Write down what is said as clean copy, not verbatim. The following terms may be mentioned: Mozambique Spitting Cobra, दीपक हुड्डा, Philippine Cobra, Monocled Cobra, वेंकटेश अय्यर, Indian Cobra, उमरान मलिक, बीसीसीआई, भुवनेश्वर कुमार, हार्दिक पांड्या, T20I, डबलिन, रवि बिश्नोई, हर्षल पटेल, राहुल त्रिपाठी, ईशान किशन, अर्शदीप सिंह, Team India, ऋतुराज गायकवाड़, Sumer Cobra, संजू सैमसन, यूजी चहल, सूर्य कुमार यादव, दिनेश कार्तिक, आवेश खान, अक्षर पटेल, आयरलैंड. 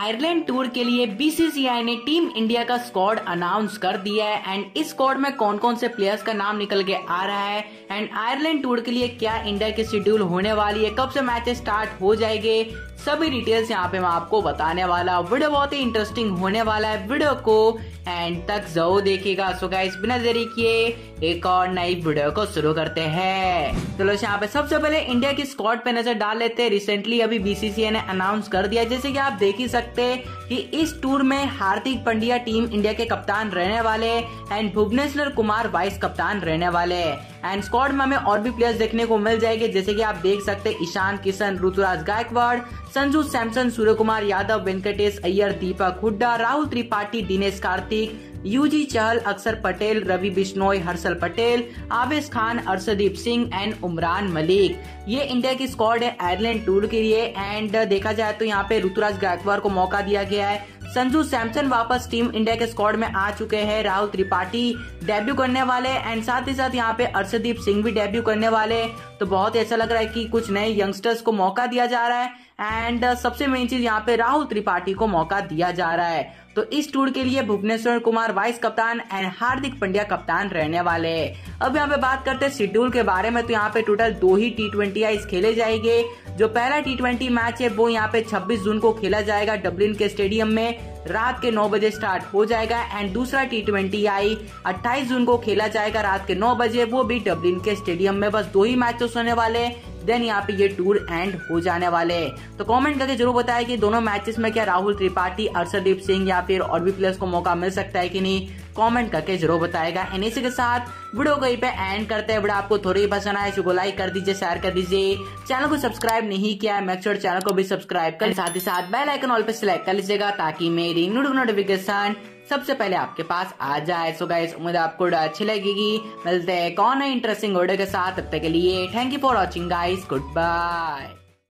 आयरलैंड tour के लिए बीसीसीआई ने टीम इंडिया का स्क्वाड अनाउंस कर दिया है एंड इस स्क्वाड में कौन कौन से प्लेयर्स का नाम निकल के आ रहा है एंड आयरलैंड टूर के लिए क्या इंडिया की शेड्यूल होने वाली है, कब से मैचेस स्टार्ट हो जाएंगे, सभी डिटेल्स यहाँ पे मैं आपको बताने वाला हूँ। वीडियो बहुत ही इंटरेस्टिंग होने वाला है, वीडियो को एंड तक जरूर देखिएगा। सो गाइस बिना देरी किए एक और नई वीडियो को शुरू करते हैं। चलो यहाँ पे सबसे पहले इंडिया की स्क्वाड पे नजर डाल लेते हैं। रिसेंटली अभी बीसीसीआई ने अनाउंस कर दिया, जैसे कि आप देख ही सकते कि इस टूर में हार्दिक पांड्या टीम इंडिया के कप्तान रहने वाले एंड भुवनेश्वर कुमार वाइस कप्तान रहने वाले एंड स्क्वाड में हमें और भी प्लेयर्स देखने को मिल जाएंगे, जैसे कि आप देख सकते हैं ईशान किशन, ऋतुराज गायकवाड़, संजू सैमसन, सूर्य कुमार यादव, वेंकटेश अय्यर, दीपक हुड्डा, राहुल त्रिपाठी, दिनेश कार्तिक, यूजी चहल, अक्षर पटेल, रवि बिश्नोई, हर्षल पटेल, आवेश खान, अर्शदीप सिंह एंड उमरान मलिक। ये इंडिया की स्क्वाड है आयरलैंड टूर के लिए। एंड देखा जाए तो यहाँ पे ऋतुराज गायकवाड़ को मौका दिया गया है, संजू सैमसन वापस टीम इंडिया के स्क्वाड में आ चुके हैं, राहुल त्रिपाठी डेब्यू करने वाले एंड साथ ही साथ यहाँ पे अर्शदीप सिंह भी डेब्यू करने वाले। तो बहुत ही अच्छा लग रहा है कि कुछ नए यंगस्टर्स को मौका दिया जा रहा है एंड सबसे मेन चीज यहाँ पे राहुल त्रिपाठी को मौका दिया जा रहा है। तो इस टूर के लिए भुवनेश्वर कुमार वाइस कप्तान एंड हार्दिक पांड्या कप्तान रहने वाले। अब यहाँ पे बात करते हैं शेड्यूल के बारे में, तो यहाँ पे टोटल 2 ही T20Is खेले जाएंगे। जो पहला T20 मैच है वो यहाँ पे 26 जून को खेला जाएगा डबलिन के स्टेडियम में, रात के 9 बजे स्टार्ट हो जाएगा एंड दूसरा T20I 28 जून को खेला जाएगा रात के 9 बजे, वो भी डबलिन के स्टेडियम में। बस 2 ही मैचेस होने वाले, देन यहाँ पे ये टूर एंड हो जाने वाले। तो कमेंट करके जरूर बताएं कि दोनों मैचेस में क्या राहुल त्रिपाठी, अर्शदीप सिंह या फिर और भी प्लेयर्स को मौका मिल सकता है कि नहीं, कमेंट करके जरूर बताएगा। एंड इसी के साथ वीडियो को यहीं पे एंड करते हैं। वीडियो आपको थोड़ी पसंद आए इसको लाइक कर दीजिए, शेयर कर दीजिए, चैनल को सब्सक्राइब नहीं किया है मेक श्योर चैनल को भी सब्सक्राइब कर, साथ ही साथ बेल आइकन ऑल पे सिलेक्ट कर लीजिएगा ताकि मेरी नोटिफिकेशन सबसे पहले आपके पास आ जाए। सो गाइस उम्मीद आपको अच्छी लगेगी, मिलते हैं कौन है इंटरेस्टिंग वीडियो के साथ, तब तक के लिए thank you for watching guys, good bye.